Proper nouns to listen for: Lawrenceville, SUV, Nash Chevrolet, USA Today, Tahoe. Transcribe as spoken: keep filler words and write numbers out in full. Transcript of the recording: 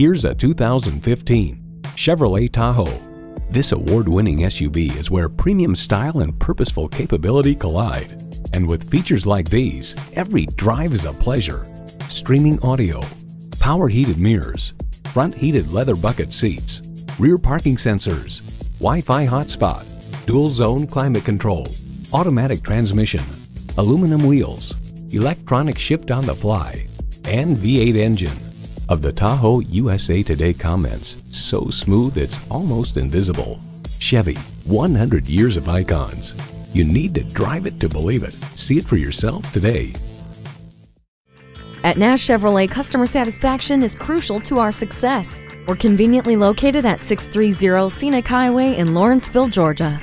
Here's a two thousand fifteen Chevrolet Tahoe. This award-winning S U V is where premium style and purposeful capability collide. And with features like these, every drive is a pleasure. Streaming audio, power heated mirrors, front heated leather bucket seats, rear parking sensors, Wi-Fi hotspot, dual zone climate control, automatic transmission, aluminum wheels, electronic shift on the fly, and V eight engine. Of the Tahoe, U S A Today comments, "So smooth it's almost invisible." Chevy, one hundred years of icons. You need to drive it to believe it. See it for yourself today. At Nash Chevrolet, customer satisfaction is crucial to our success. We're conveniently located at six three zero Scenic Highway in Lawrenceville, Georgia.